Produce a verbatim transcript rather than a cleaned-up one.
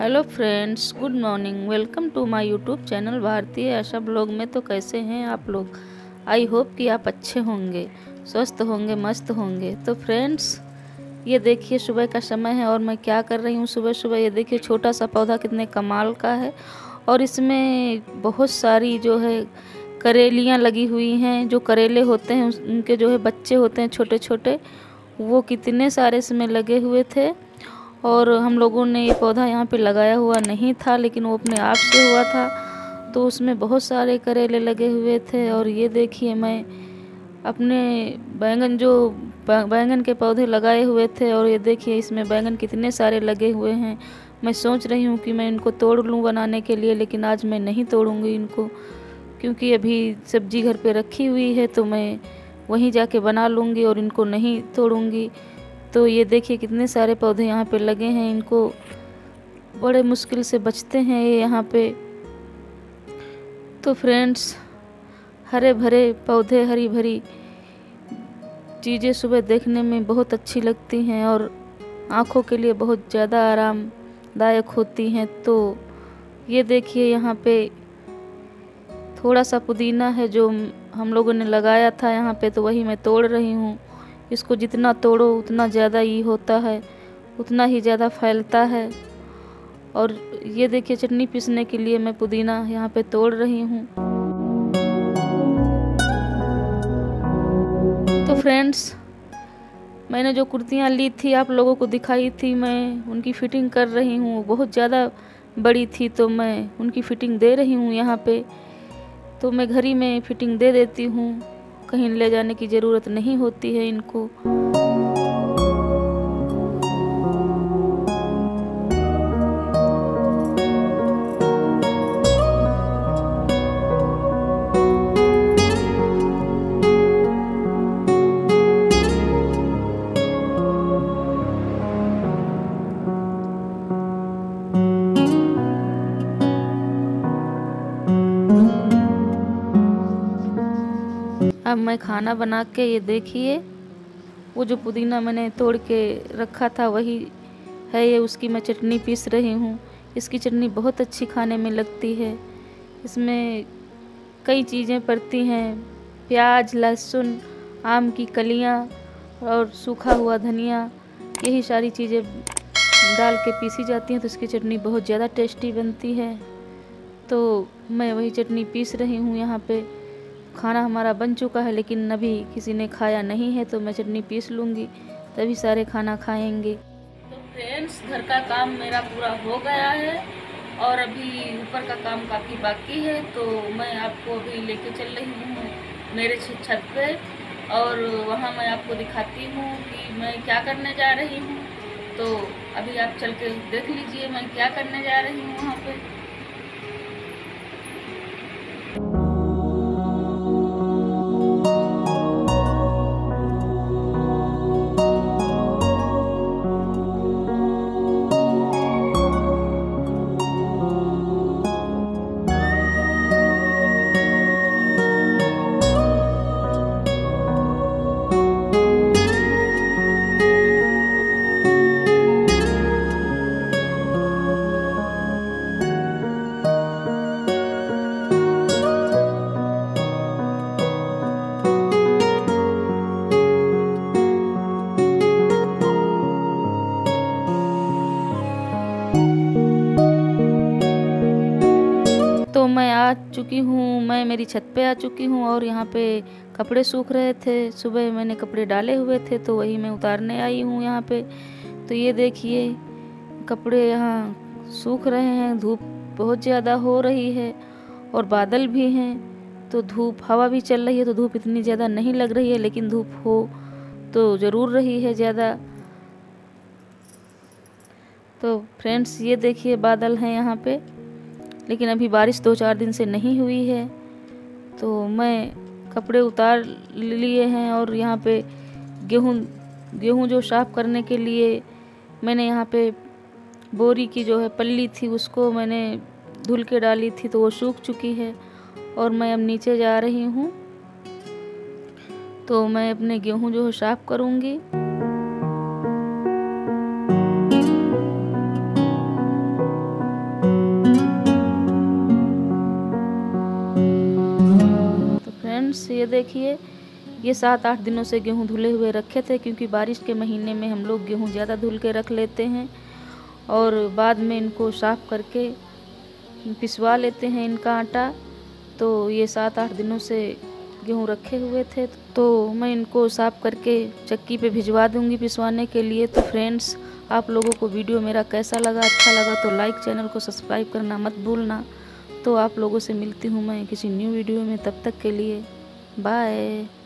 Hello friends, good morning. Welcome to my YouTube channel भारतीय Asha blog में। तो कैसे हैं आप लोग? आई होप कि आप अच्छे होंगे, स्वस्थ होंगे, मस्त होंगे। तो फ्रेंड्स, ये देखिए सुबह का समय है और मैं क्या कर रही हूँ सुबह सुबह। ये देखिए छोटा सा पौधा कितने कमाल का है और इसमें बहुत सारी जो है करेलियाँ लगी हुई हैं। जो करेले होते हैं उनके जो है बच्चे होते हैं छोटे छोटे, वो कितने सारे इसमें लगे हुए थे। और हम लोगों ने ये पौधा यहाँ पे लगाया हुआ नहीं था, लेकिन वो अपने आप से हुआ था। तो उसमें बहुत सारे करेले लगे हुए थे। और ये देखिए मैं अपने बैंगन जो बैंगन के पौधे लगाए हुए थे, और ये देखिए इसमें बैंगन कितने सारे लगे हुए हैं। मैं सोच रही हूँ कि मैं इनको तोड़ लूँ बनाने के लिए, लेकिन आज मैं नहीं तोड़ूँगी इनको, क्योंकि अभी सब्जी घर पे रखी हुई है तो मैं वहीं जाके बना लूँगी और इनको नहीं तोड़ूँगी। तो ये देखिए कितने सारे पौधे यहाँ पे लगे हैं। इनको बड़े मुश्किल से बचते हैं ये यहाँ पे। तो फ्रेंड्स, हरे भरे पौधे, हरी भरी चीज़ें सुबह देखने में बहुत अच्छी लगती हैं और आँखों के लिए बहुत ज़्यादा आरामदायक होती हैं। तो ये देखिए यहाँ पे थोड़ा सा पुदीना है जो हम लोगों ने लगाया था यहाँ पे, तो वही मैं तोड़ रही हूँ। इसको जितना तोड़ो उतना ज़्यादा ये होता है, उतना ही ज़्यादा फैलता है। और ये देखिए चटनी पीसने के लिए मैं पुदीना यहाँ पे तोड़ रही हूँ। तो फ्रेंड्स, मैंने जो कुर्तियाँ ली थी, आप लोगों को दिखाई थी, मैं उनकी फ़िटिंग कर रही हूँ। बहुत ज़्यादा बड़ी थी तो मैं उनकी फ़िटिंग दे रही हूँ यहाँ पे। तो मैं घर ही में फ़िटिंग दे देती हूँ, कहीं ले जाने की ज़रूरत नहीं होती है इनको। अब मैं खाना बना के, ये देखिए वो जो पुदीना मैंने तोड़ के रखा था वही है ये, उसकी मैं चटनी पीस रही हूँ। इसकी चटनी बहुत अच्छी खाने में लगती है। इसमें कई चीज़ें पड़ती हैं, प्याज, लहसुन, आम की कलियाँ और सूखा हुआ धनिया, यही सारी चीज़ें डाल के पीसी जाती हैं। तो इसकी चटनी बहुत ज़्यादा टेस्टी बनती है। तो मैं वही चटनी पीस रही हूँ यहाँ पे। खाना हमारा बन चुका है, लेकिन अभी किसी ने खाया नहीं है, तो मैं चटनी पीस लूँगी, तभी सारे खाना खाएंगे। तो फ्रेंड्स, घर का काम मेरा पूरा हो गया है और अभी ऊपर का काम काफ़ी बाकी है। तो मैं आपको अभी लेके चल रही हूँ मेरे छत पे, और वहाँ मैं आपको दिखाती हूँ कि मैं क्या करने जा रही हूँ। तो अभी आप चल के देख लीजिए मैं क्या करने जा रही हूँ वहाँ पर। तो मैं आ चुकी हूँ, मैं मेरी छत पे आ चुकी हूँ और यहाँ पे कपड़े सूख रहे थे। सुबह मैंने कपड़े डाले हुए थे तो वही मैं उतारने आई हूँ यहाँ पे। तो ये देखिए कपड़े यहाँ सूख रहे हैं। धूप बहुत ज़्यादा हो रही है और बादल भी हैं, तो धूप, हवा भी चल रही है, तो धूप इतनी ज़्यादा नहीं लग रही है, लेकिन धूप हो तो ज़रूर रही है ज़्यादा। तो फ्रेंड्स, ये देखिए बादल हैं यहाँ पे, लेकिन अभी बारिश दो चार दिन से नहीं हुई है। तो मैं कपड़े उतार लिए हैं और यहाँ पे गेहूँ गेहूँ जो साफ़ करने के लिए मैंने यहाँ पे बोरी की जो है पल्ली थी उसको मैंने धुल के डाली थी, तो वो सूख चुकी है और मैं अब नीचे जा रही हूँ। तो मैं अपने गेहूँ जो है साफ़ करूँगी। देखिए, ये सात आठ दिनों से गेहूं धुले हुए रखे थे, क्योंकि बारिश के महीने में हम लोग गेहूं ज़्यादा धुल के रख लेते हैं और बाद में इनको साफ़ करके पिसवा लेते हैं इनका आटा। तो ये सात आठ दिनों से गेहूं रखे हुए थे, तो मैं इनको साफ़ करके चक्की पे भिजवा दूंगी पिसवाने के लिए। तो फ्रेंड्स, आप लोगों को वीडियो मेरा कैसा लगा, अच्छा लगा तो लाइक, चैनल को सब्सक्राइब करना मत भूलना। तो आप लोगों से मिलती हूँ मैं किसी न्यू वीडियो में, तब तक के लिए बाय।